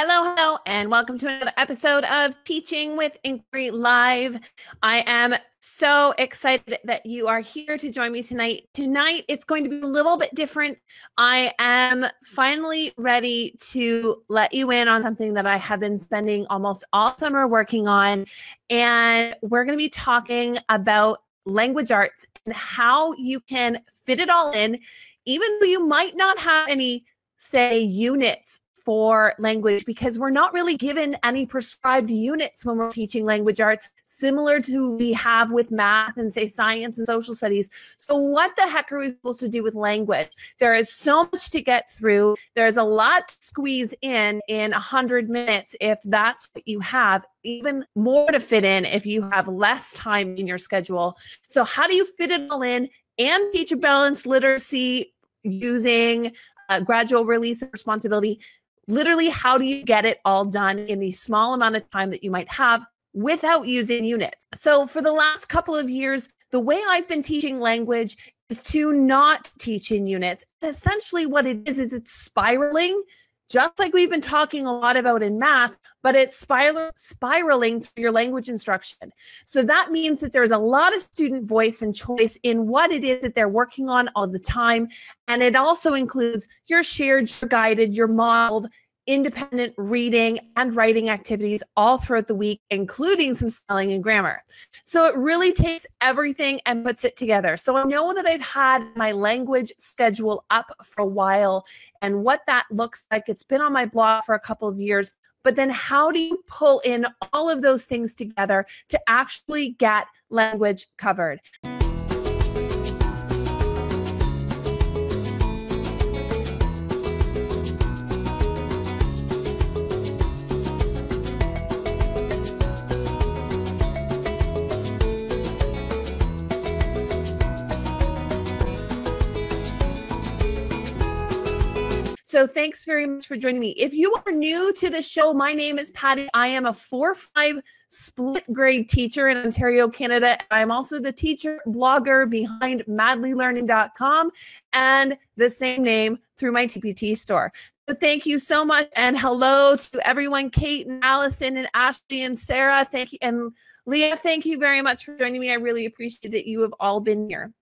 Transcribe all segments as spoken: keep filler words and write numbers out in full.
Hello, hello, and welcome to another episode of Teaching with Inquiry Live. I am so excited that you are here to join me tonight. Tonight, it's going to be a little bit different. I am finally ready to let you in on something that I have been spending almost all summer working on, and we're going to be talking about language arts and how you can fit it all in, even though you might not have any, say, units for language, because we're not really given any prescribed units when we're teaching language arts, similar to we have with math and say science and social studies. So what the heck are we supposed to do with language? There is so much to get through. There's a lot to squeeze in in one hundred minutes if that's what you have, even more to fit in if you have less time in your schedule. So how do you fit it all in and teach a balanced literacy using uh, gradual release of responsibility? Literally, how do you get it all done in the small amount of time that you might have without using units? So for the last couple of years, the way I've been teaching language is to not teach in units. And essentially what it is, is it's spiraling, just like we've been talking a lot about in math, but it's spir- spiraling through your language instruction. So that means that there's a lot of student voice and choice in what it is that they're working on all the time. And it also includes your shared, your guided, your modeled, independent reading and writing activities all throughout the week, including some spelling and grammar. So it really takes everything and puts it together. So I know that I've had my language schedule up for a while and what that looks like. It's been on my blog for a couple of years, but then how do you pull in all of those things together to actually get language covered? So thanks very much for joining me. If you are new to the show, my name is Patti. I am a four five split grade teacher in Ontario, Canada. I'm also the teacher blogger behind Madly Learning dot com and the same name through my T P T store. So thank you so much. And hello to everyone, Kate and Allison and Ashley and Sarah. Thank you. And Leah, thank you very much for joining me. I really appreciate that you have all been here.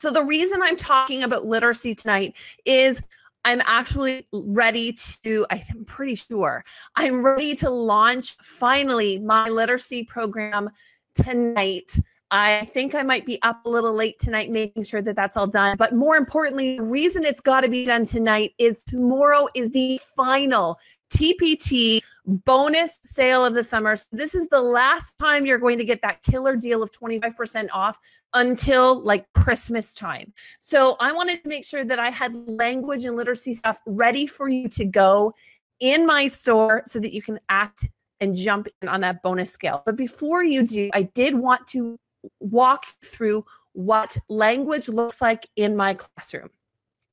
So the reason I'm talking about literacy tonight is I'm actually ready to, I'm pretty sure, I'm ready to launch finally my literacy program tonight. I think I might be up a little late tonight making sure that that's all done. But more importantly, the reason it's got to be done tonight is tomorrow is the final T P T bonus sale of the summer. So this is the last time you're going to get that killer deal of twenty-five percent off until like Christmas time. So I wanted to make sure that I had language and literacy stuff ready for you to go in my store so that you can act and jump in on that bonus scale. But before you do, I did want to walk through what language looks like in my classroom.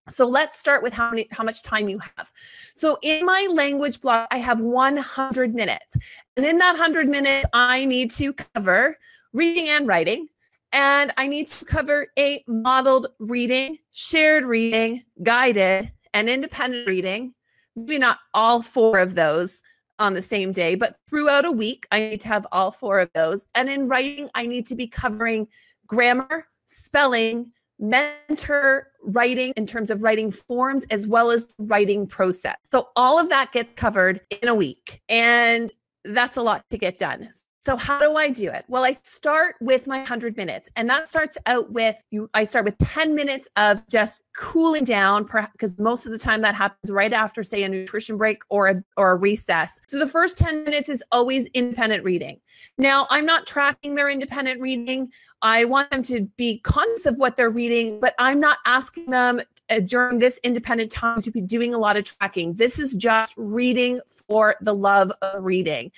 So let's start with how many, how much time you have. So in my language block, I have one hundred minutes. And in that one hundred minutes, I need to cover reading and writing. And I need to cover a modeled reading, shared reading, guided, and independent reading. Maybe not all four of those on the same day, but throughout a week, I need to have all four of those. And in writing, I need to be covering grammar, spelling, mentor writing in terms of writing forms, as well as writing process. So all of that gets covered in a week, and that's a lot to get done. So how do I do it? Well, I start with my one hundred minutes, and that starts out with, you. I start with ten minutes of just cooling down, because most of the time that happens right after, say, a nutrition break or a, or a recess. So the first ten minutes is always independent reading. Now, I'm not tracking their independent reading. I want them to be conscious of what they're reading, but I'm not asking them uh, during this independent time to be doing a lot of tracking. This is just reading for the love of reading,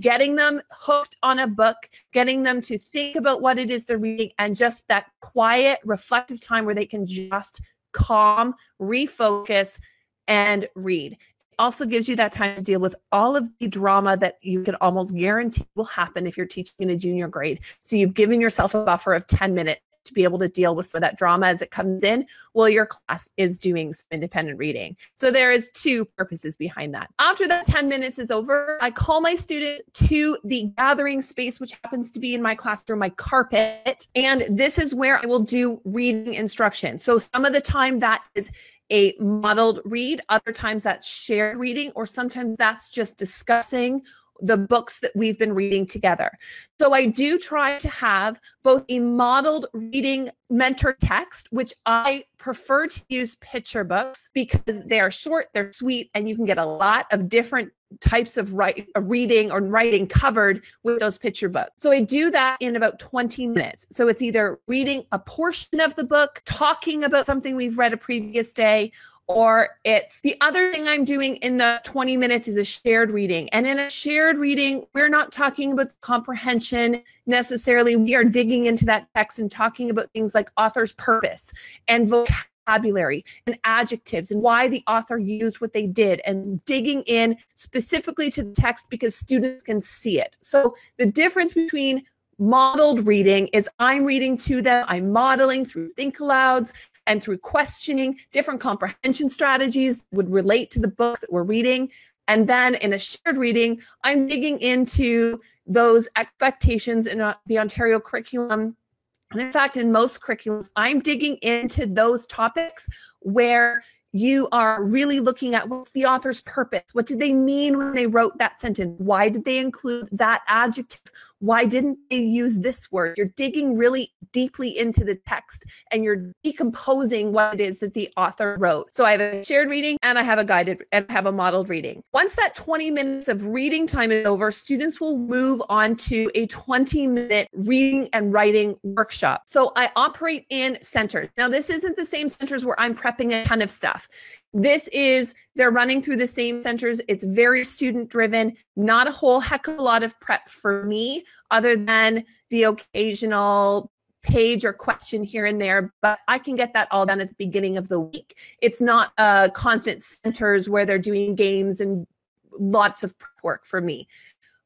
getting them hooked on a book, getting them to think about what it is they're reading, and just that quiet, reflective time where they can just calm, refocus, and read. Also gives you that time to deal with all of the drama that you can almost guarantee will happen if you're teaching in a junior grade. So you've given yourself a buffer of ten minutes to be able to deal with some of that drama as it comes in while your class is doing some independent reading. So there is two purposes behind that. After that ten minutes is over, I call my students to the gathering space, which happens to be in my classroom, my carpet. And this is where I will do reading instruction. So some of the time that is a modeled read, other times that's shared reading, or sometimes that's just discussing the books that we've been reading together. So I do try to have both a modeled reading mentor text, which I prefer to use picture books because they are short, they're sweet, and you can get a lot of different types of write, reading or writing covered with those picture books. So I do that in about twenty minutes. So it's either reading a portion of the book, talking about something we've read a previous day, or it's the other thing I'm doing in the twenty minutes is a shared reading. And in a shared reading, we're not talking about the comprehension necessarily. We are digging into that text and talking about things like author's purpose and vocabulary and adjectives and why the author used what they did, and digging in specifically to the text because students can see it. So the difference between modeled reading is I'm reading to them, I'm modeling through think alouds and through questioning different comprehension strategies would relate to the book that we're reading. And then in a shared reading, I'm digging into those expectations in the Ontario curriculum. And in fact, in most curriculums, I'm digging into those topics where you are really looking at what's the author's purpose. What did they mean when they wrote that sentence? Why did they include that adjective? Why didn't they use this word? You're digging really deeply into the text and you're decomposing what it is that the author wrote. So I have a shared reading and I have a guided and I have a modeled reading. Once that twenty minutes of reading time is over, students will move on to a twenty minute reading and writing workshop. So I operate in centers. Now, this isn't the same centers where I'm prepping a ton of stuff. This is, they're running through the same centers. It's very student driven, not a whole heck of a lot of prep for me other than the occasional page or question here and there, but I can get that all done at the beginning of the week. It's not a constant centers where they're doing games and lots of prep work for me.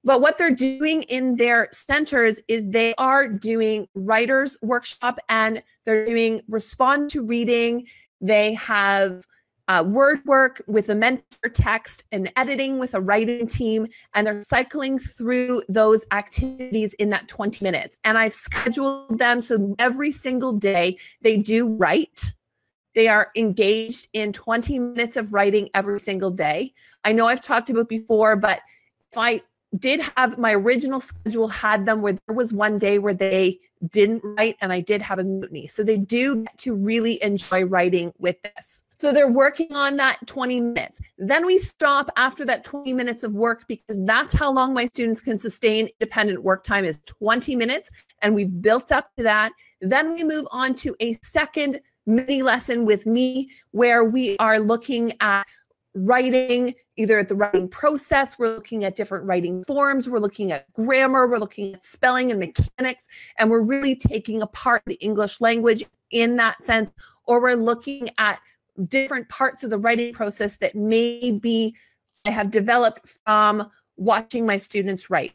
But what they're doing in their centers is they are doing writers workshop and they're doing respond to reading. They have Uh, word work with a mentor text and editing with a writing team, and they're cycling through those activities in that twenty minutes. And I've scheduled them so every single day they do write. They are engaged in twenty minutes of writing every single day. I know I've talked about before, but if I did have my original schedule had them where there was one day where they didn't write and I did have a mutiny. So they do get to really enjoy writing with this. So they're working on that twenty minutes. Then we stop after that twenty minutes of work because that's how long my students can sustain independent work time is twenty minutes. And we've built up to that. Then we move on to a second mini lesson with me where we are looking at writing, either at the writing process, we're looking at different writing forms, we're looking at grammar, we're looking at spelling and mechanics, and we're really taking apart the English language in that sense, or we're looking at different parts of the writing process that maybe I have developed from watching my students write.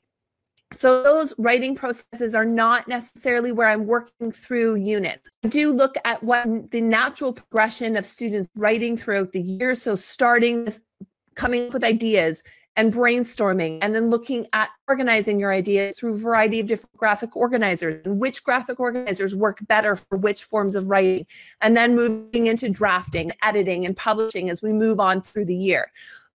So those writing processes are not necessarily where I'm working through units. I do look at what the natural progression of students writing throughout the year. So starting with coming up with ideas and brainstorming, and then looking at organizing your ideas through a variety of different graphic organizers and which graphic organizers work better for which forms of writing, and then moving into drafting, editing, and publishing as we move on through the year.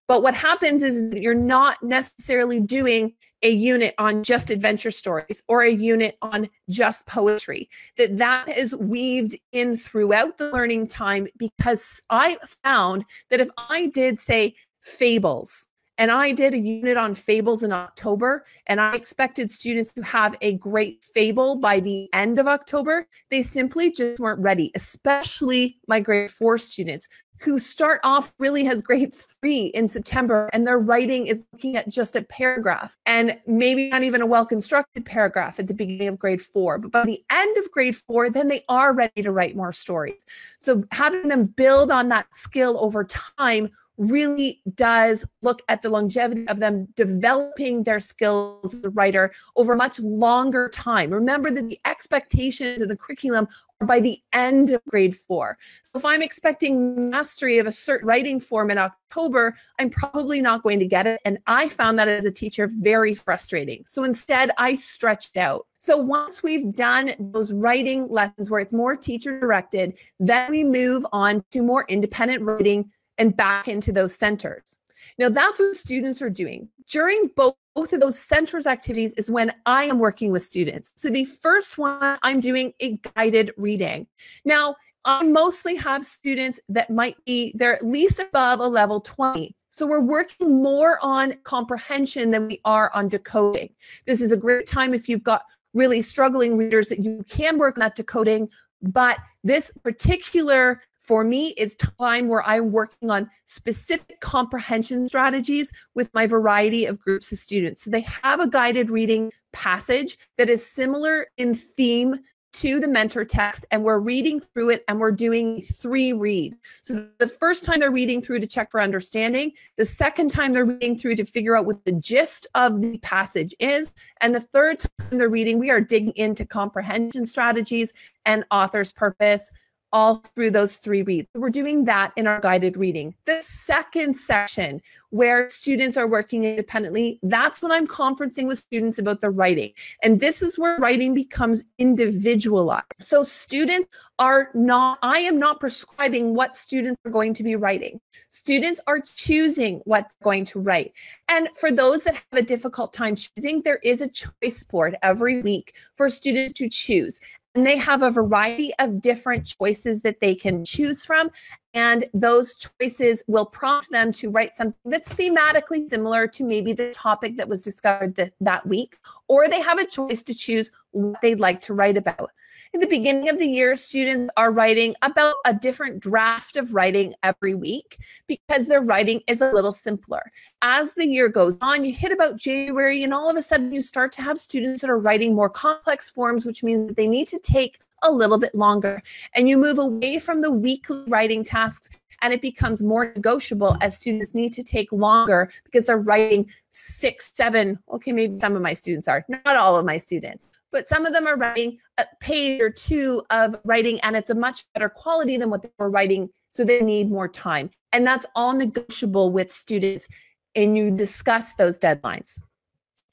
But what happens is you're not necessarily doing a unit on just adventure stories or a unit on just poetry, that that is weaved in throughout the learning time, because I found that if I did, say, fables, and I did a unit on fables in October, and I expected students to have a great fable by the end of October, they simply just weren't ready, especially my grade four students, who start off really as grade three in September, and their writing is looking at just a paragraph, and maybe not even a well-constructed paragraph at the beginning of grade four. But by the end of grade four, then they are ready to write more stories. So having them build on that skill over time really does look at the longevity of them developing their skills as a writer over a much longer time. Remember that the expectations of the curriculum are by the end of grade four. So if I'm expecting mastery of a certain writing form in October, I'm probably not going to get it. And I found that as a teacher very frustrating. So instead, I stretched out. So once we've done those writing lessons where it's more teacher directed, then we move on to more independent writing and back into those centers. Now that's what students are doing. During both, both of those centers activities is when I am working with students. So the first one, I'm doing a guided reading. Now I mostly have students that might be, they're at least above a level twenty. So we're working more on comprehension than we are on decoding. This is a great time if you've got really struggling readers that you can work on that decoding, but this particular for me, it's time where I'm working on specific comprehension strategies with my variety of groups of students. So they have a guided reading passage that is similar in theme to the mentor text, and we're reading through it and we're doing three read. So the first time they're reading through to check for understanding, the second time they're reading through to figure out what the gist of the passage is, and the third time they're reading, we are digging into comprehension strategies and author's purpose, all through those three reads. We're doing that in our guided reading. The second section where students are working independently, that's when I'm conferencing with students about the writing. And this is where writing becomes individualized. So students are not, I am not prescribing what students are going to be writing. Students are choosing what they're going to write. And for those that have a difficult time choosing, there is a choice board every week for students to choose. And they have a variety of different choices that they can choose from. And those choices will prompt them to write something that's thematically similar to maybe the topic that was discovered th- that week, or they have a choice to choose what they'd like to write about. At the beginning of the year, students are writing about a different draft of writing every week because their writing is a little simpler. As the year goes on, you hit about January and all of a sudden you start to have students that are writing more complex forms, which means that they need to take a little bit longer. And you move away from the weekly writing tasks and it becomes more negotiable as students need to take longer because they're writing six, seven, okay, maybe some of my students are, not all of my students, but some of them are writing a page or two of writing and it's a much better quality than what they were writing, so they need more time. And that's all negotiable with students and you discuss those deadlines.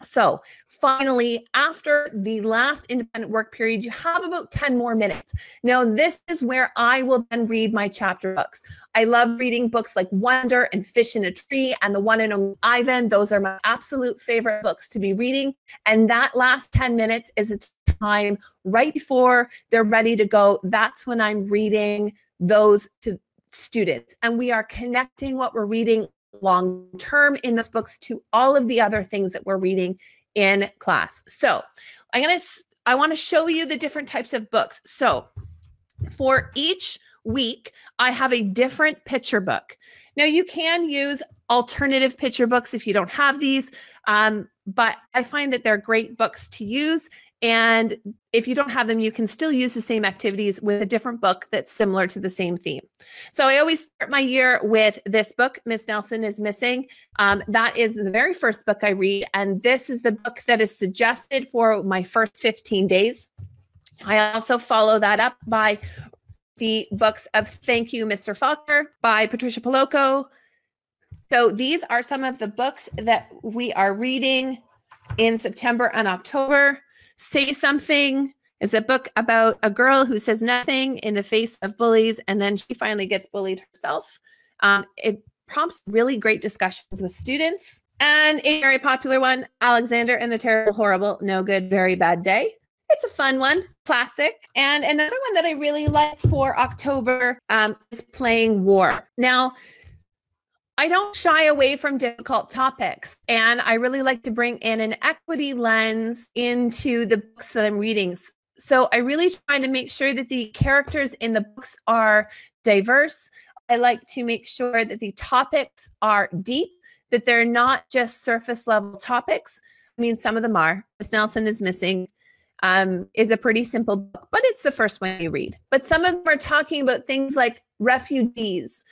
So finally, after the last independent work period, you have about ten more minutes. Now, this is where I will then read my chapter books. I love reading books like Wonder and Fish in a Tree and The One and Only Ivan. Those are my absolute favorite books to be reading. And that last ten minutes is a time right before they're ready to go. That's when I'm reading those to students. And we are connecting what we're reading long term in those books to all of the other things that we're reading in class. So I'm going to, I want to show you the different types of books. So for each week, I have a different picture book. Now you can use alternative picture books if you don't have these, um, but I find that they're great books to use. And if you don't have them, you can still use the same activities with a different book that's similar to the same theme. So I always start my year with this book, Miss Nelson is Missing. Um, that is the very first book I read. And this is the book that is suggested for my first fifteen days. I also follow that up by the books of Thank You, Mister Falker by Patricia Polacco. So these are some of the books that we are reading in September and October. Say Something is a book about a girl who says nothing in the face of bullies, and then she finally gets bullied herself. Um, it prompts really great discussions with students. And a very popular one, Alexander and the Terrible, Horrible, No Good, Very Bad Day. It's a fun one, classic. And another one that I really like for October um, is Playing War. Now, I don't shy away from difficult topics, and I really like to bring in an equity lens into the books that I'm reading. So I really try to make sure that the characters in the books are diverse. I like to make sure that the topics are deep, that they're not just surface level topics. I mean, some of them are. Miss Nelson is Missing um, is a pretty simple book, but it's the first one you read. But some of them are talking about things like refugees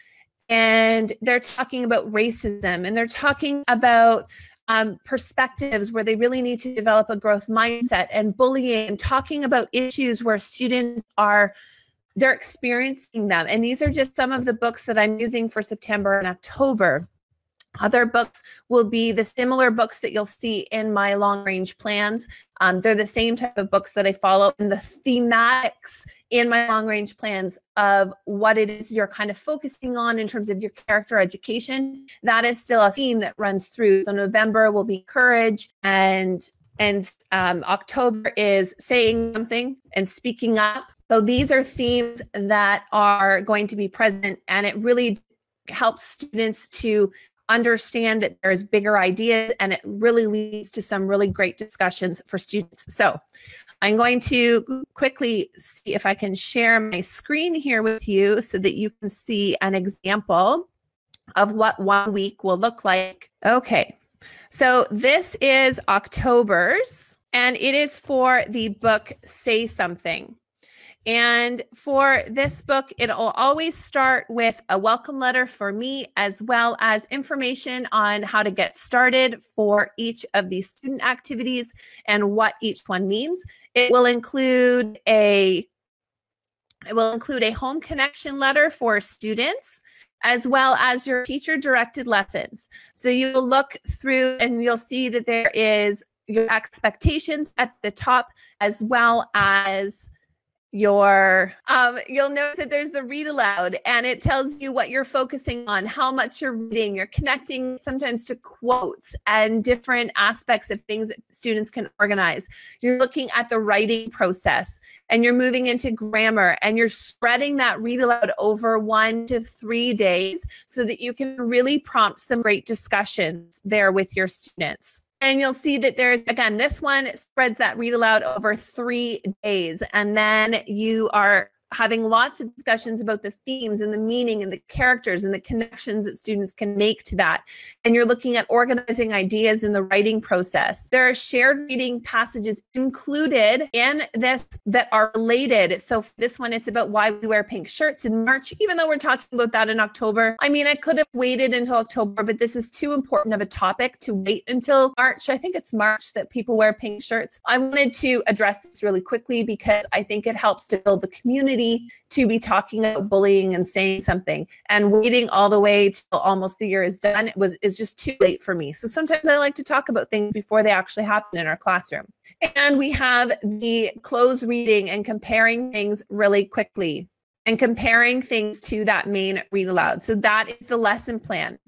and they're talking about racism, and they're talking about um, perspectives where they really need to develop a growth mindset, and bullying, and talking about issues where students are, they're experiencing them. And these are just some of the books that I'm using for September and October. Other books will be the similar books that you'll see in my long-range plans. Um, they're the same type of books that I follow, and the thematics in my long-range plans of what it is you're kind of focusing on in terms of your character education, that is still a theme that runs through. So November will be courage, and and um, October is saying something and speaking up. So these are themes that are going to be present, and it really helps students to understand that there's bigger ideas, and it really leads to some really great discussions for students. So I'm going to quickly see if I can share my screen here with you so that you can see an example of what one week will look like. Okay, so this is October's, and it is for the book Say Something. And for this book, it'll always start with a welcome letter for me, as well as information on how to get started for each of the student activities and what each one means. It will include a, it will include a home connection letter for students, as well as your teacher-directed lessons. So you'll look through and you'll see that there is your expectations at the top, as well as your, um, you'll notice that there's the read aloud, and it tells you what you're focusing on, how much you're reading, you're connecting sometimes to quotes and different aspects of things that students can organize. You're looking at the writing process, and you're moving into grammar, and you're spreading that read aloud over one to three days so that you can really prompt some great discussions there with your students. And you'll see that there's, again, this one spreads that read aloud over three days. And then you are having lots of discussions about the themes and the meaning and the characters and the connections that students can make to that. And you're looking at organizing ideas in the writing process. There are shared reading passages included in this that are related. So for this one, it's about why we wear pink shirts in March, even though we're talking about that in October. I mean, I could have waited until October, but this is too important of a topic to wait until March. I think it's March that people wear pink shirts. I wanted to address this really quickly because I think it helps to build the community to be talking about bullying and saying something, and waiting all the way till almost the year is done was is just too late for me. So sometimes I like to talk about things before they actually happen in our classroom. And we have the close reading and comparing things really quickly, and comparing things to that main read aloud. So that is the lesson plan.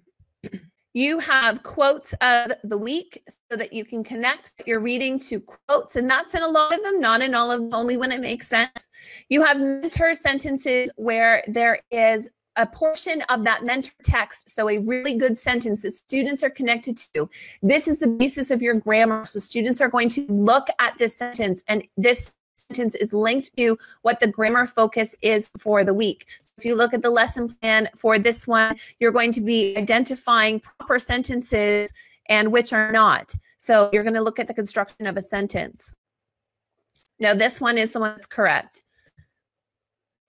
You have quotes of the week so that you can connect what you're reading to quotes, and that's in a lot of them, not in all of them, only when it makes sense. You have mentor sentences where there is a portion of that mentor text, so a really good sentence that students are connected to. This is the basis of your grammar, so students are going to look at this sentence, and this sentence is linked to what the grammar focus is for the week. So if you look at the lesson plan for this one, you're going to be identifying proper sentences and which are not. So you're going to look at the construction of a sentence. Now this one is the one that's correct.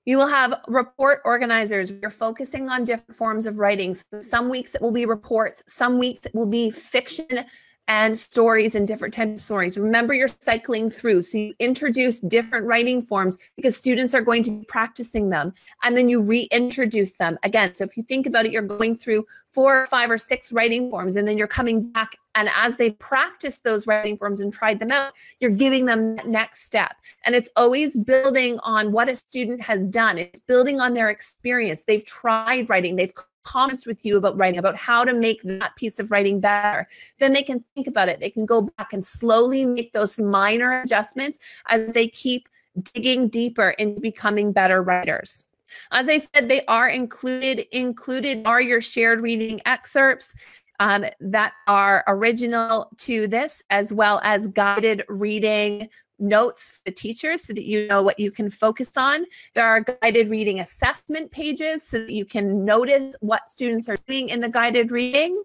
You will have report organizers. You're focusing on different forms of writing. So some weeks it will be reports, some weeks it will be fiction and stories and different types of stories. Remember, you're cycling through. So you introduce different writing forms because students are going to be practicing them. And then you reintroduce them again. So if you think about it, you're going through four or five or six writing forms, and then you're coming back. And as they practice those writing forms and tried them out, you're giving them that next step. And it's always building on what a student has done. It's building on their experience. They've tried writing. They've comments with you about writing, about how to make that piece of writing better. Then they can think about it. They can go back and slowly make those minor adjustments as they keep digging deeper into becoming better writers. As I said, they are included. Included are your shared reading excerpts um, that are original to this, as well as guided reading notes for the teachers so that you know what you can focus on. There are guided reading assessment pages so that you can notice what students are doing in the guided reading.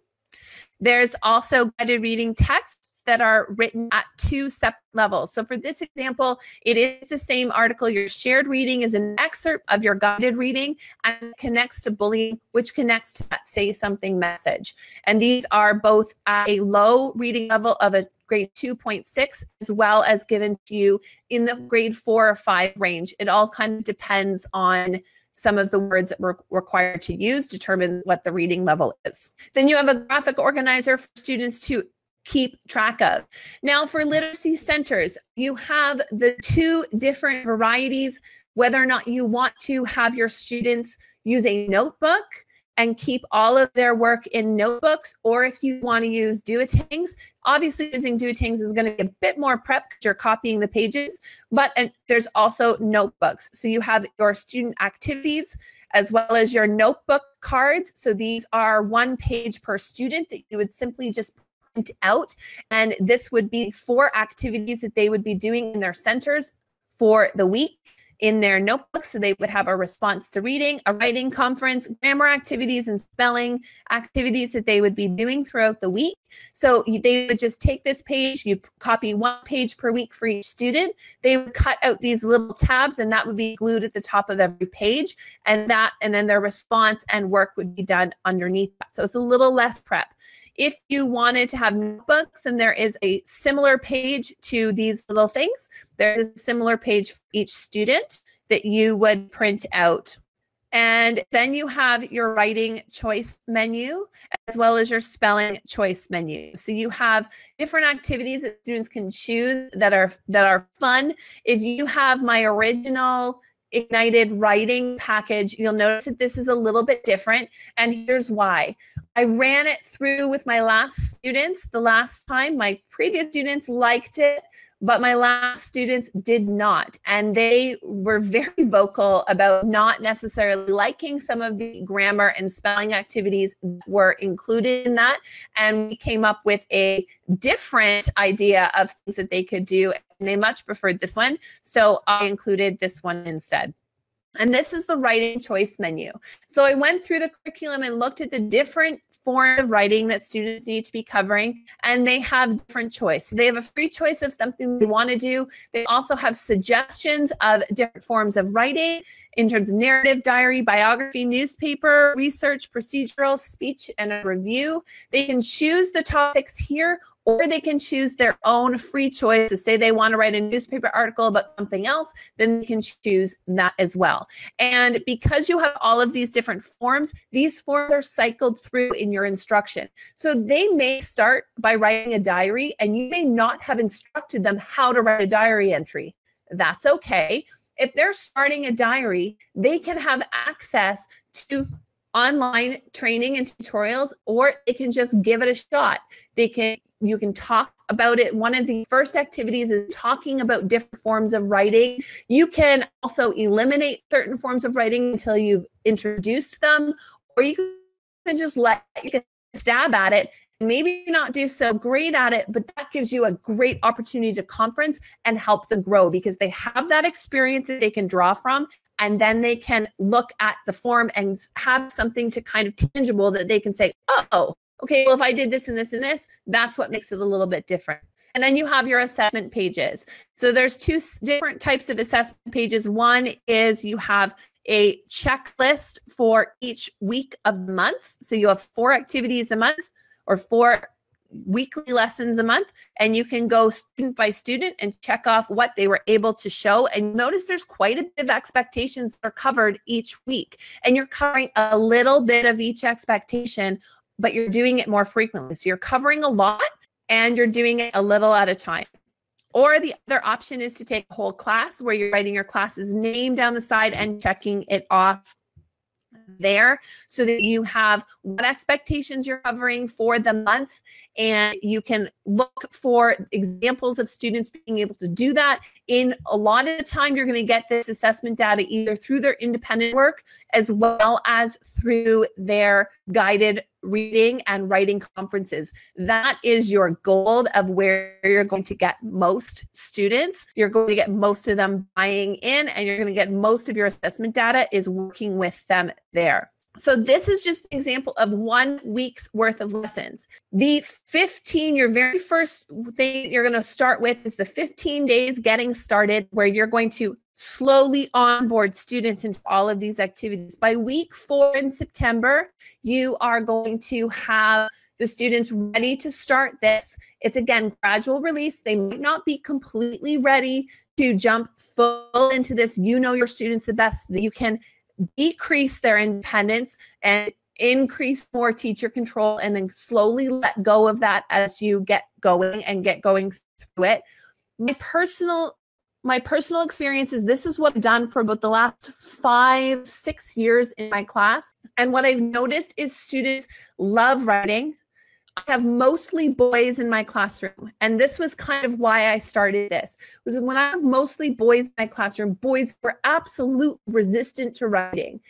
There's also guided reading texts that are written at two separate levels. So for this example, it is the same article. Your shared reading is an excerpt of your guided reading and connects to bullying, which connects to that Say Something message. And these are both at a low reading level of a grade two point six, as well as given to you in the grade four or five range. It all kind of depends on some of the words that we're required to use, determine what the reading level is. Then you have a graphic organizer for students to keep track of. Now for literacy centers, you have the two different varieties, whether or not you want to have your students use a notebook and keep all of their work in notebooks, or if you want to use Duotangs. Obviously using Duotangs is going to be a bit more prep because you're copying the pages, but and there's also notebooks. So you have your student activities as well as your notebook cards. So these are one page per student that you would simply just print out, and this would be four activities that they would be doing in their centers for the week in their notebooks. So they would have a response to reading, a writing conference, grammar activities and spelling activities that they would be doing throughout the week. So they would just take this page, you copy one page per week for each student. They would cut out these little tabs, and that would be glued at the top of every page, and that, and then their response and work would be done underneath that. So it's a little less prep. If you wanted to have notebooks, and there is a similar page to these little things, there's a similar page for each student that you would print out. And then you have your writing choice menu as well as your spelling choice menu. So you have different activities that students can choose that are that are fun. If you have my original Ignited Writing package, you'll notice that this is a little bit different, and here's why. I ran it through with my last students the last time. My previous students liked it, but my last students did not, and they were very vocal about not necessarily liking some of the grammar and spelling activities that were included in that, and we came up with a different idea of things that they could do, and they much preferred this one, so I included this one instead. And this is the writing choice menu. So I went through the curriculum and looked at the different forms of writing that students need to be covering, and they have different choice. So they have a free choice of something they want to do. They also have suggestions of different forms of writing in terms of narrative, diary, biography, newspaper, research, procedural, speech, and a review. They can choose the topics here, or they can choose their own free choice. To say they want to write a newspaper article about something else, then they can choose that as well. And because you have all of these different forms, these forms are cycled through in your instruction. So they may start by writing a diary, and you may not have instructed them how to write a diary entry. That's okay. If they're starting a diary, they can have access to online training and tutorials, or they can just give it a shot. They can You can talk about it. One of the first activities is talking about different forms of writing. You can also eliminate certain forms of writing until you've introduced them, or you can just let you can stab at it. Maybe not do so great at it, but that gives you a great opportunity to conference and help them grow, because they have that experience that they can draw from, and then they can look at the form and have something to kind of tangible that they can say, oh, okay, well, if I did this and this and this, that's what makes it a little bit different. And then you have your assessment pages. So there's two different types of assessment pages. One is you have a checklist for each week of the month. So you have four activities a month or four weekly lessons a month, and you can go student by student and check off what they were able to show. And notice there's quite a bit of expectations that are covered each week, and you're covering a little bit of each expectation, but you're doing it more frequently. So you're covering a lot, and you're doing it a little at a time. Or the other option is to take a whole class where you're writing your class's name down the side and checking it off there, so that you have what expectations you're covering for the month, and you can look for examples of students being able to do that. In a lot of the time, you're going to get this assessment data either through their independent work as well as through their guided reading and writing conferences. That is your gold of where you're going to get most students. You're going to get most of them buying in, and you're going to get most of your assessment data is working with them there. So this is just an example of one week's worth of lessons. The fifteen, your very first thing you're going to start with is the fifteen days getting started, where you're going to slowly onboard students into all of these activities. By week four in September, you are going to have the students ready to start this. It's, again, gradual release. They might not be completely ready to jump full into this. You know your students the best that you can. Decrease their independence and increase more teacher control, and then slowly let go of that as you get going and get going through it. My personal, my personal experience is this is what I've done for about the last five, six years in my class. And what I've noticed is students love writing. I have mostly boys in my classroom, and this was kind of why I started this. Was when I have mostly boys in my classroom, boys were absolutely resistant to writing.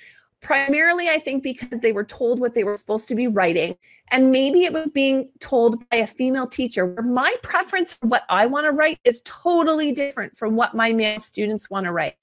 Primarily, I think because they were told what they were supposed to be writing, and maybe it was being told by a female teacher, where my preference for what I want to write is totally different from what my male students want to write.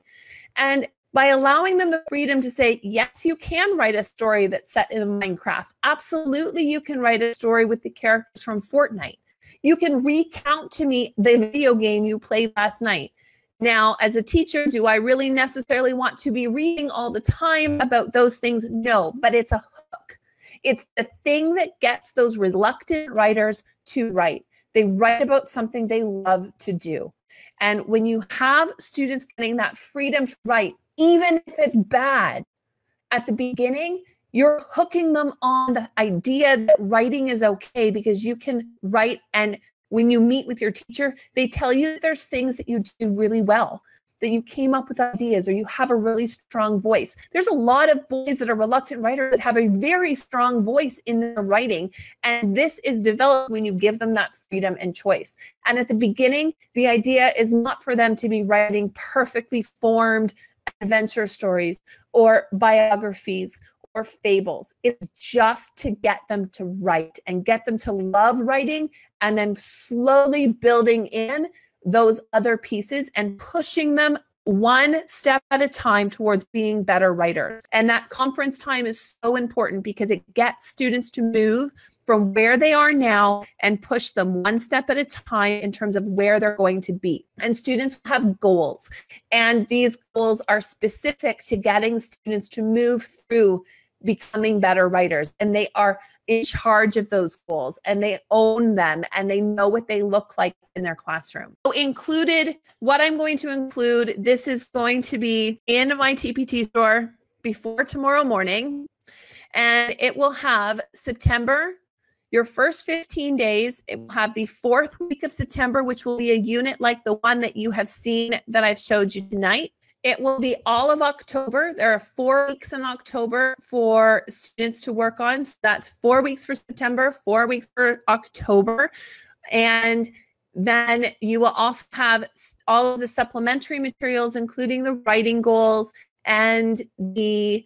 And by allowing them the freedom to say, yes, you can write a story that's set in Minecraft. Absolutely, you can write a story with the characters from Fortnite. You can recount to me the video game you played last night. Now, as a teacher, do I really necessarily want to be reading all the time about those things? No, but it's a hook. It's the thing that gets those reluctant writers to write. They write about something they love to do. And when you have students getting that freedom to write, even if it's bad at the beginning, you're hooking them on the idea that writing is okay because you can write. And when you meet with your teacher, they tell you that there's things that you do really well, that you came up with ideas, or you have a really strong voice. There's a lot of boys that are reluctant writers that have a very strong voice in their writing. And this is developed when you give them that freedom and choice. And at the beginning, the idea is not for them to be writing perfectly formed adventure stories or biographies or fables. It's just to get them to write and get them to love writing, and then slowly building in those other pieces and pushing them one step at a time towards being better writers. And that conference time is so important because it gets students to move from where they are now and push them one step at a time in terms of where they're going to be. And students have goals, and these goals are specific to getting students to move through becoming better writers, and they are in charge of those goals, and they own them, and they know what they look like in their classroom. So included, what I'm going to include, this is going to be in my T P T store before tomorrow morning, and it will have September, your first fifteen days. It will have the fourth week of September, which will be a unit like the one that you have seen that I've showed you tonight. It will be all of October. There are four weeks in October for students to work on. So that's four weeks for September, four weeks for October. And then you will also have all of the supplementary materials, including the writing goals and the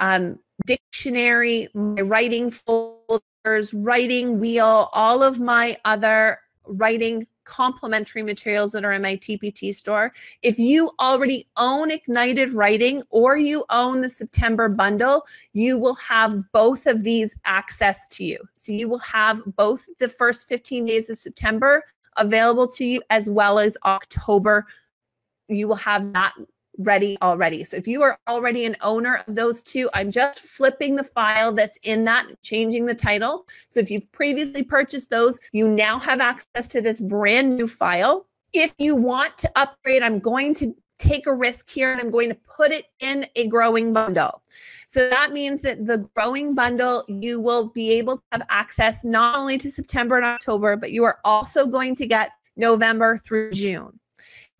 um, dictionary, my writing folders, writing wheel, all of my other writing complementary materials that are in my T P T store. If you already own Ignited Writing or you own the September bundle, you will have both of these access to you. So you will have both the first fifteen days of September available to you, as well as October. You will have that ready already. So if you are already an owner of those two, I'm just flipping the file that's in that, changing the title. So if you've previously purchased those, you now have access to this brand new file. If you want to upgrade, I'm going to take a risk here, and I'm going to put it in a growing bundle. So that means that the growing bundle, you will be able to have access not only to September and October, but you are also going to get November through June.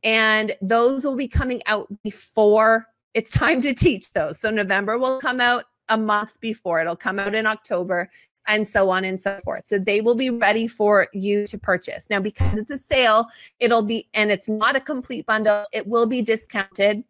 And those will be coming out before it's time to teach those. So November will come out a month before. It'll come out in October, and so on and so forth. So they will be ready for you to purchase. Now, because it's a sale, it'll be, and it's not a complete bundle, it will be discounted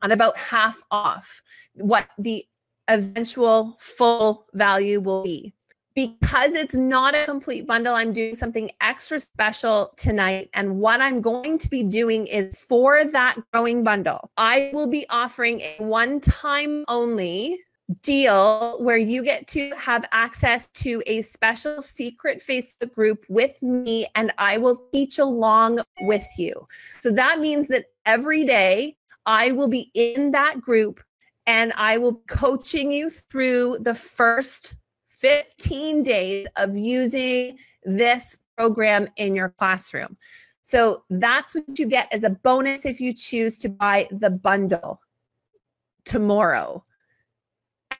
on about half off what the eventual full value will be. Because it's not a complete bundle, I'm doing something extra special tonight. And what I'm going to be doing is, for that growing bundle, I will be offering a one-time only deal where you get to have access to a special secret Facebook group with me, and I will teach along with you. So that means that every day I will be in that group and I will be coaching you through the first fifteen days of using this program in your classroom. So that's what you get as a bonus if you choose to buy the bundle tomorrow.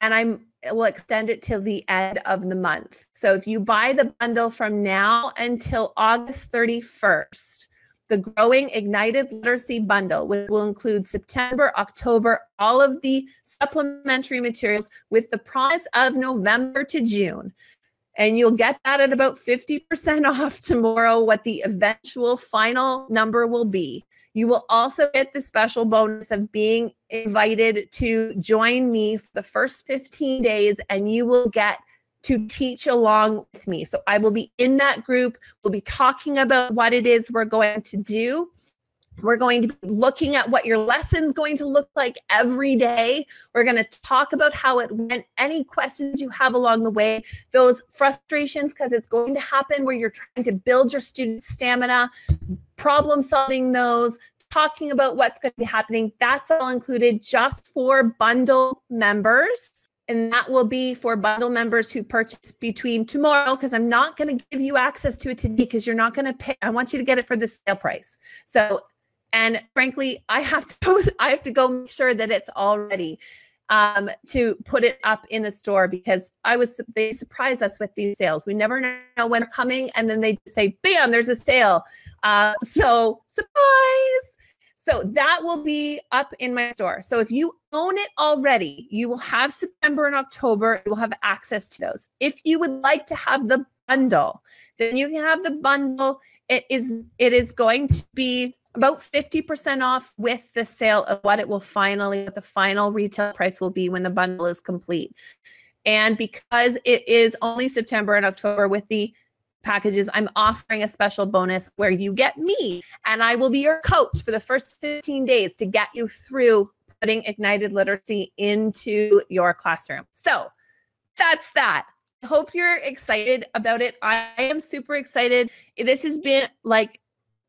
And I'm, I will extend it till the end of the month. So if you buy the bundle from now until August thirty-first, the Growing Ignited Literacy Bundle, which will include September, October, all of the supplementary materials with the promise of November to June. And you'll get that at about fifty percent off tomorrow, what the eventual final number will be. You will also get the special bonus of being invited to join me for the first fifteen days, and you will get to teach along with me. So I will be in that group. We'll be talking about what it is we're going to do. We're going to be looking at what your lesson's going to look like every day. We're going to talk about how it went, any questions you have along the way, those frustrations, because it's going to happen where you're trying to build your students' stamina, problem solving those, talking about what's going to be happening. That's all included just for bundle members. And that will be for bundle members who purchase between tomorrow, because I'm not going to give you access to it today because you're not going to pay. I want you to get it for the sale price. So, and frankly, I have to I have to go make sure that it's all ready um, to put it up in the store, because I was they surprise us with these sales. We never know when they're coming, and then they say, "Bam! There's a sale." Uh, so surprise. So that will be up in my store. So if you own it already, you will have September and October. You will have access to those. If you would like to have the bundle, then you can have the bundle. It is it is going to be about fifty percent off with the sale of what it will finally, what the final retail price will be when the bundle is complete. And because it is only September and October with the packages, I'm offering a special bonus where you get me, and I will be your coach for the first fifteen days to get you through putting Ignited Literacy into your classroom. So that's that. I hope you're excited about it. I am super excited. This has been like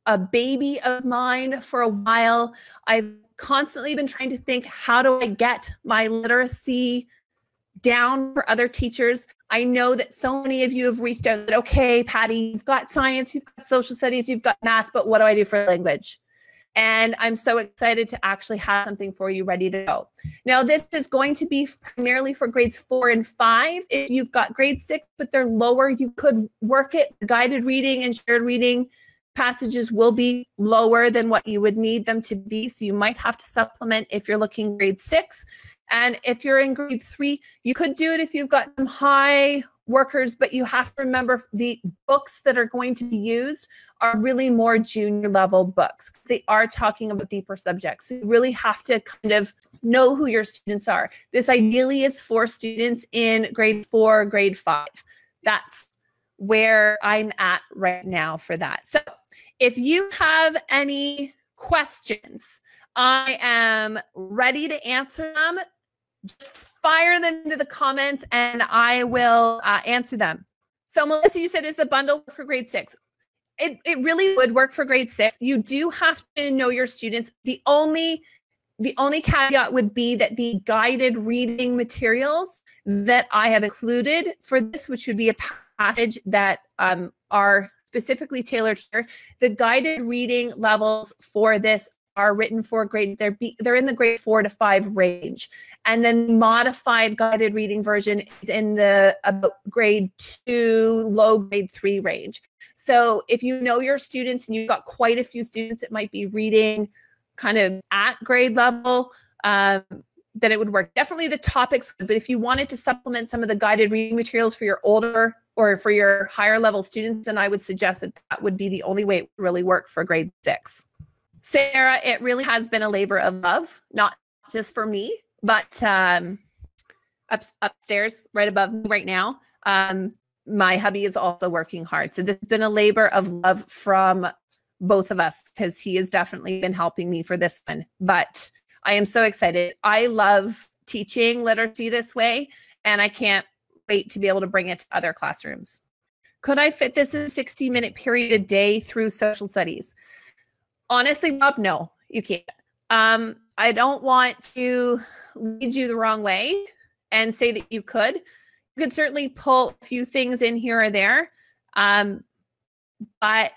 a baby of mine for a while. I've constantly been trying to think, how do I get my literacy down for other teachers? I know that so many of you have reached out that, okay, Patti, you've got science, you've got social studies, you've got math, but what do I do for language? And I'm so excited to actually have something for you ready to go. Now, this is going to be primarily for grades four and five. If you've got grade six, but they're lower, you could work it. Guided reading and shared reading passages will be lower than what you would need them to be. So you might have to supplement if you're looking grade six. And if you're in grade three, you could do it if you've got some high workers, but you have to remember the books that are going to be used are really more junior level books. They are talking about deeper subjects. So you really have to kind of know who your students are. This ideally is for students in grade four, grade five. That's where I'm at right now for that. So if you have any questions, I am ready to answer them. Just fire them into the comments and I will uh, answer them. So Melissa, you said, is the bundle for grade six? It, it really would work for grade six. You do have to know your students. The only, the only caveat would be that the guided reading materials that I have included for this, which would be a passage that um, are specifically tailored here, the guided reading levels for this are written for grade, they're, be, they're in the grade four to five range. And then modified guided reading version is in the about grade two, low grade three range. So if you know your students and you've got quite a few students that might be reading kind of at grade level, um, then it would work. Definitely the topics, but if you wanted to supplement some of the guided reading materials for your older or for your higher level students, then I would suggest that that would be the only way it would really work for grade six. Sarah, it really has been a labor of love, not just for me, but um, up, upstairs, right above me right now, um, my hubby is also working hard. So this has been a labor of love from both of us, because he has definitely been helping me for this one. But I am so excited. I love teaching literacy this way, and I can't wait to be able to bring it to other classrooms. Could I fit this in a sixty minute period a day through social studies? Honestly, Rob, no, you can't. Um, I don't want to lead you the wrong way and say that you could. You could certainly pull a few things in here or there, um, but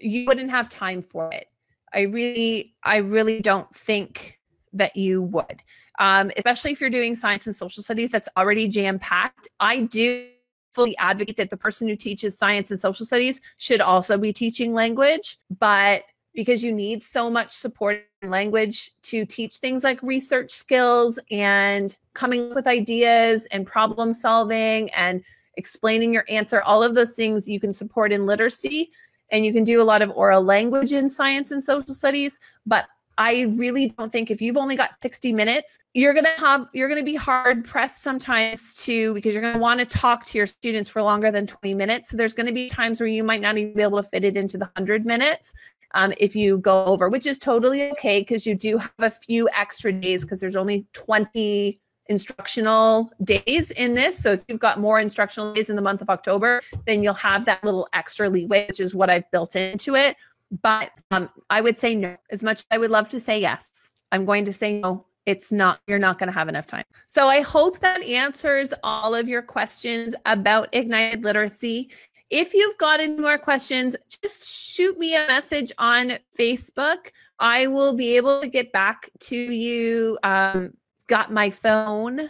you wouldn't have time for it. I really, I really don't think that you would, um, especially if you're doing science and social studies. That's already jam-packed. I do fully advocate that the person who teaches science and social studies should also be teaching language, but because you need so much support in language to teach things like research skills and coming up with ideas and problem solving and explaining your answer, all of those things you can support in literacy. And you can do a lot of oral language in science and social studies, but I really don't think if you've only got sixty minutes, you're gonna have you're gonna be hard pressed sometimes to, because you're gonna want to talk to your students for longer than twenty minutes. So there's gonna be times where you might not even be able to fit it into the one hundred minutes um, if you go over, which is totally okay because you do have a few extra days because there's only twenty instructional days in this. So if you've got more instructional days in the month of October, then you'll have that little extra leeway, which is what I've built into it. But um, I would say no. As much as I would love to say yes, I'm going to say no. It's not, you're not going to have enough time. So I hope that answers all of your questions about Ignited Literacy. If you've got any more questions, just shoot me a message on Facebook. I will be able to get back to you. Um, got my phone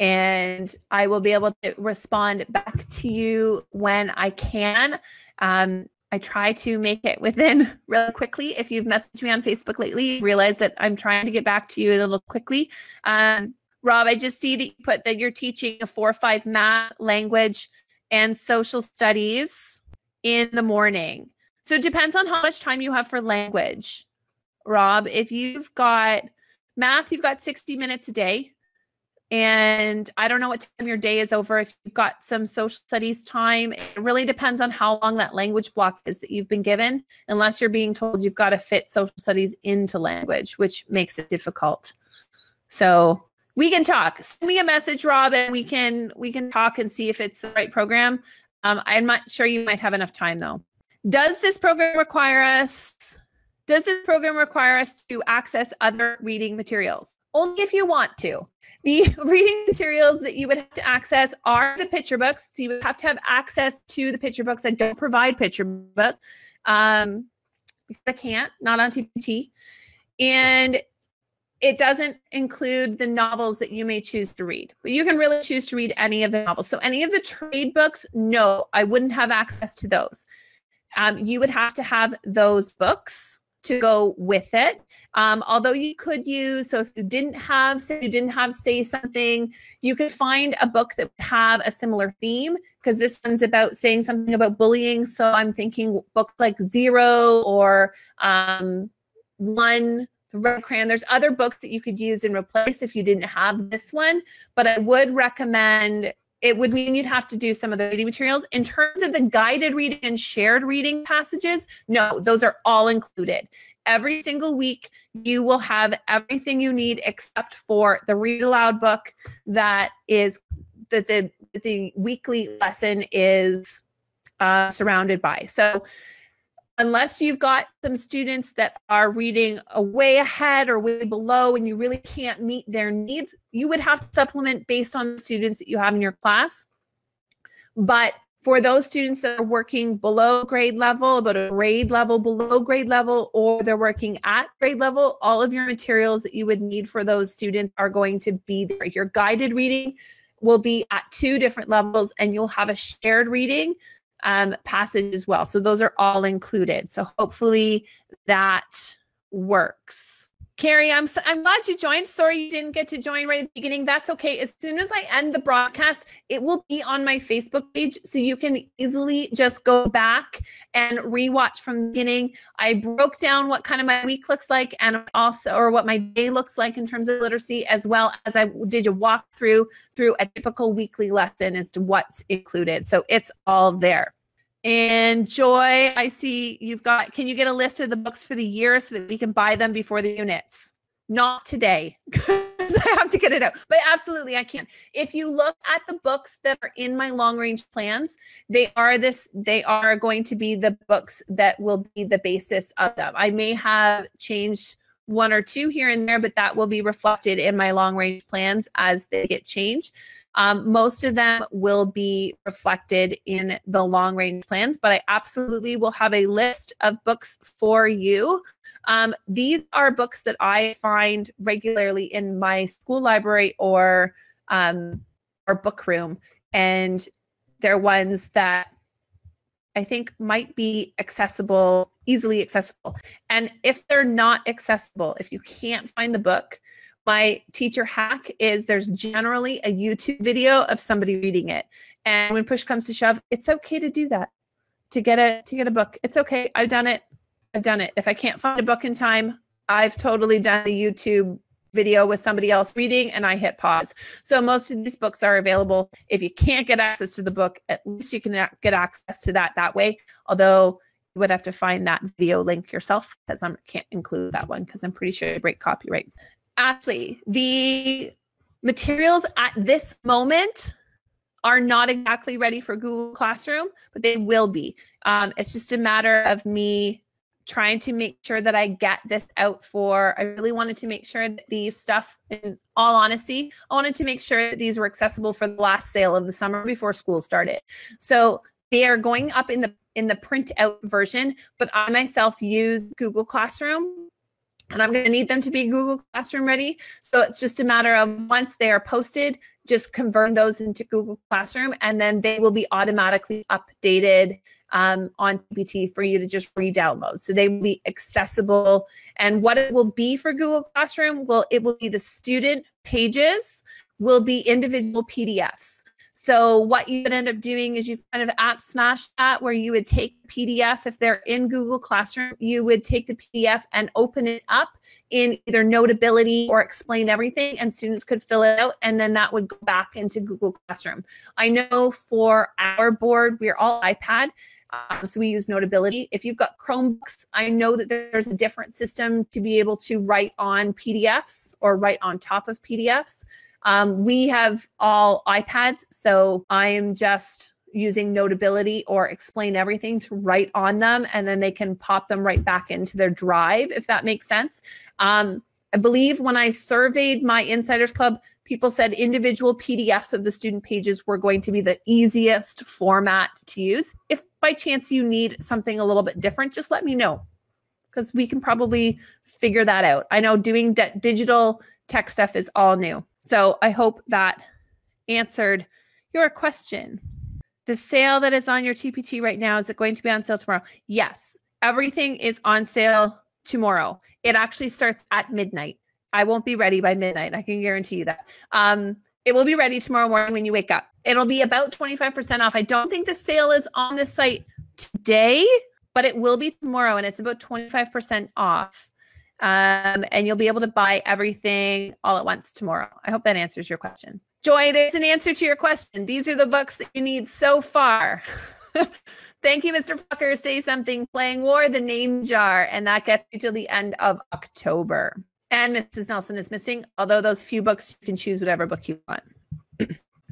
and I will be able to respond back to you when I can. Um, I try to make it within really quickly. If you've messaged me on Facebook lately, realize that I'm trying to get back to you a little quickly. Um, Rob, I just see that you put that you're teaching a four or five math, language, and social studies in the morning. So it depends on how much time you have for language. Rob, if you've got math, you've got sixty minutes a day, and I don't know what time your day is over. If you've got some social studies time, it really depends on how long that language block is that you've been given, unless you're being told you've got to fit social studies into language, which makes it difficult. So we can talk. Send me a message, Rob, and we can we can talk and see if it's the right program. Um, I'm not sure you might have enough time, though. Does this program require us... Does this program require us to access other reading materials? Only if you want to. The reading materials that you would have to access are the picture books. So you would have to have access to the picture books. I don't provide picture books. Um, because I can't, not on T P T. And it doesn't include the novels that you may choose to read. But you can really choose to read any of the novels. So any of the trade books, no, I wouldn't have access to those. Um, you would have to have those books to go with it. Um, although you could use, so if you didn't have, say you didn't have Say Something, you could find a book that would have a similar theme, because this one's about saying something about bullying. So I'm thinking books like Zero or um, One, The Red Crayon. There's other books that you could use and replace if you didn't have this one, but I would recommend, it would mean you'd have to do some of the reading materials. In terms of the guided reading and shared reading passages, no, those are all included. Every single week, you will have everything you need except for the read aloud book that is that the, the weekly lesson is uh, surrounded by. So unless you've got some students that are reading a way ahead or way below and you really can't meet their needs, you would have to supplement based on the students that you have in your class. But for those students that are working below grade level, about a grade level, below grade level, or they're working at grade level, all of your materials that you would need for those students are going to be there. Your guided reading will be at two different levels, and you'll have a shared reading Um, passage as well. So those are all included. So hopefully that works. Carrie, I'm so, I'm glad you joined. Sorry you didn't get to join right at the beginning. That's okay. As soon as I end the broadcast, it will be on my Facebook page, so you can easily just go back and rewatch from the beginning. I broke down what kind of my week looks like, and also, or what my day looks like in terms of literacy, as well as I did a walkthrough through a typical weekly lesson as to what's included. So it's all there. And Joy, I see you've got, can you get a list of the books for the year so that we can buy them before the units? Not today, because I have to get it out. But absolutely, I can. If you look at the books that are in my long range plans, they are this. They are going to be the books that will be the basis of them. I may have changed one or two here and there, but that will be reflected in my long range plans as they get changed. Um, most of them will be reflected in the long range plans, but I absolutely will have a list of books for you. Um, these are books that I find regularly in my school library or, um, or book room. And they're ones that I think might be accessible, easily accessible. And if they're not accessible, if you can't find the book, my teacher hack is there's generally a YouTube video of somebody reading it. And when push comes to shove, it's okay to do that, to get a, to get a book. It's okay. I've done it. I've done it. If I can't find a book in time, I've totally done the YouTube video with somebody else reading and I hit pause. So most of these books are available. If you can't get access to the book, at least you can get access to that that way. Although you would have to find that video link yourself, because I can't include that one because I'm pretty sure I break copyright. Actually, the materials at this moment are not exactly ready for Google Classroom, but they will be. Um, it's just a matter of me trying to make sure that I get this out for, I really wanted to make sure that these stuff, in all honesty, I wanted to make sure that these were accessible for the last sale of the summer before school started. So they are going up in the in the printout version, but I myself use Google Classroom, and I'm gonna need them to be Google Classroom ready. So it's just a matter of once they are posted, just convert those into Google Classroom, and then they will be automatically updated um, on T P T for you to just re-download. So they will be accessible. And what it will be for Google Classroom, well, it will be the student pages will be individual P D Fs. So what you would end up doing is you kind of app smash that, where you would take P D F, if they're in Google Classroom, you would take the P D F and open it up in either Notability or Explain Everything, and students could fill it out, and then that would go back into Google Classroom. I know for our board, we're all iPad, um, so we use Notability. If you've got Chromebooks, I know that there's a different system to be able to write on P D Fs or write on top of P D Fs. Um, we have all iPads, so I am just using Notability or Explain Everything to write on them, and then they can pop them right back into their drive, if that makes sense. Um, I believe when I surveyed my Insiders Club, people said individual P D Fs of the student pages were going to be the easiest format to use. If by chance you need something a little bit different, just let me know, because we can probably figure that out. I know doing digital tech stuff is all new. So I hope that answered your question. The sale that is on your T P T right now, is it going to be on sale tomorrow? Yes, everything is on sale tomorrow. It actually starts at midnight. I won't be ready by midnight. I can guarantee you that. Um, it will be ready tomorrow morning when you wake up. It'll be about twenty-five percent off. I don't think the sale is on the site today, but it will be tomorrow, and it's about twenty-five percent off. Um, and you'll be able to buy everything all at once tomorrow. I hope that answers your question. Joy, there's an answer to your question. These are the books that you need so far. Thank you, Mister Falker. Say Something, Playing War, The Name Jar. And that gets you till the end of October. And Missus Nelson Is Missing, although those few books, you can choose whatever book you want.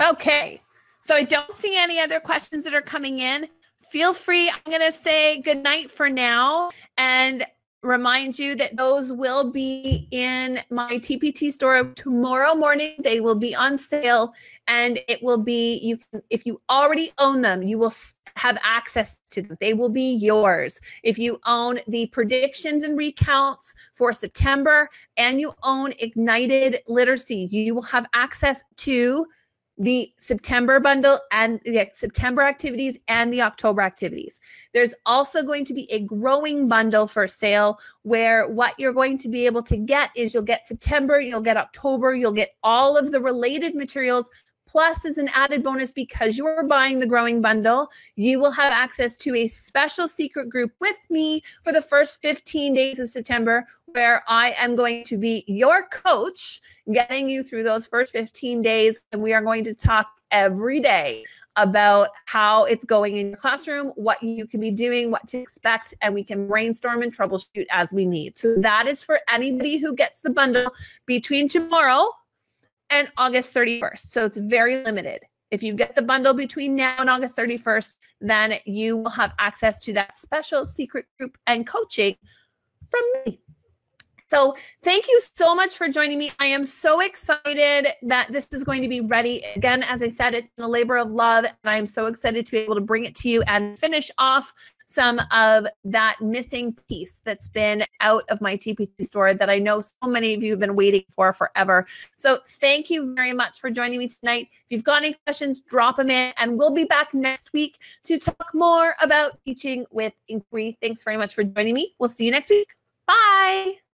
Okay. So I don't see any other questions that are coming in. Feel free. I'm going to say good night for now. And remind you that those will be in my T P T store tomorrow morning. They will be on sale, and it will be, you can, if you already own them, you will have access to them. They will be yours. If you own the predictions and recounts for September and you own Ignited Literacy, you will have access to the September bundle and the September activities and the October activities. There's also going to be a growing bundle for sale, where what you're going to be able to get is you'll get September, you'll get October, you'll get all of the related materials. Plus, as an added bonus, because you are buying the growing bundle, you will have access to a special secret group with me for the first fifteen days of September, where I am going to be your coach, getting you through those first fifteen days. And we are going to talk every day about how it's going in your classroom, what you can be doing, what to expect, and we can brainstorm and troubleshoot as we need. So that is for anybody who gets the bundle between tomorrow and August thirty-first. So it's very limited. If you get the bundle between now and August thirty-first, then you will have access to that special secret group and coaching from me. So thank you so much for joining me. I am so excited that this is going to be ready. Again, as I said, it's been a labor of love, and I'm so excited to be able to bring it to you and finish off some of that missing piece that's been out of my T P T store that I know so many of you have been waiting for forever. So thank you very much for joining me tonight. If you've got any questions, drop them in, and we'll be back next week to talk more about teaching with inquiry. Thanks very much for joining me. We'll see you next week. Bye.